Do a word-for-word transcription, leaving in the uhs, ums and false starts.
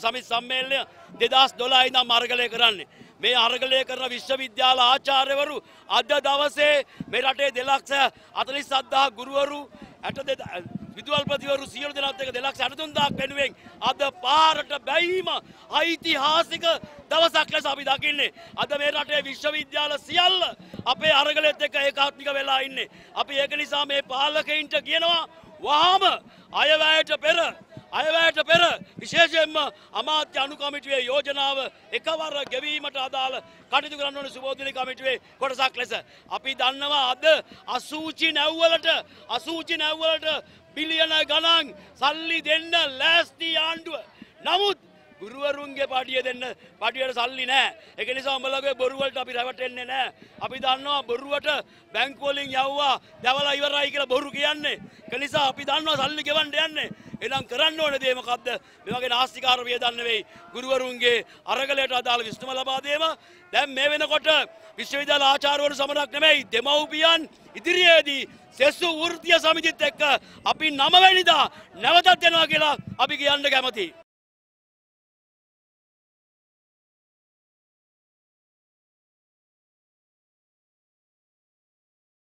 සම්මේලනය දෙදාස් දොළහ ඉඳන් මාර්ගලය කරන්නේ. මේ අරගලය කරන විශ්වවිද්‍යාල ආචාර්යවරු අද දවසේ මේ රටේ දෙලක්ෂ හතළිස් හත්දාහ ගුරුවරු විදුහල්පතිවරු සියලු දෙනාත් එක්ක දෙලක්ෂ අටතුන් දාහක් වෙනුවෙන් අද පාරට බැීම ඓතිහාසික දවසක් ලෙස අපි දකින්නේ. අද මේ රටේ විශ්වවිද්‍යාල සියල්ල අපේ අරගලෙත් එක්ක ඒකාත්මික වෙලා ඉන්නේ. අපි ඒක නිසා මේ පාලකයින්ට කියනවා වහාම අයවැයට පෙර අයවැයට පෙර විශේෂයෙන්ම අමාත්‍ය අනු කමිටුවේ යෝජනාව එකවර ගෙවීමට අදාළ කටයුතු කරන්න ඕන සුබෝධිලි කමිටුවේ කොටසක් ලෙස අපි දන්නවා අද අසූචි නැව්වලට අසූචි නැව්වලට බිලියන ගණන් සල්ලි දෙන්න ලෑස්ති ආණ්ඩුව. නමුත් ගුරුවරුන්ගේ පාඩිය දෙන්න පාඩියට සල්ලි නැහැ. ඒක නිසා උඹලගේ බොරු වලට අපි රැවටෙන්නේ නැහැ. අපි දන්නවා බොරුවට බැංකු වලින් යවුවා දවලා ඉවරයි කියලා බොරු කියන්නේ. ඒක නිසා අපි දන්නවා සල්ලි ගෙවන්න යන්නේ. එනම් කරන්න ඕනේ දේ මොකද්ද? මේ වගේ නාස්තිකාර වේදන් නෙවෙයි. ගුරුවරුන්ගේ අරගලයට අදාළ විසඳුම ලබා දීම. දැන් මේ වෙනකොට විශ්වවිද්‍යාල ආචාර්යවරු සමරක් නෙමෙයි දෙමව්පියන් ඉදිරියේදී සෙසු වෘත්තීය සමිතිත් එක්ක අපි නවවෙනිදා නැවතත් යනවා කියලා අපි කියන්න කැමතියි.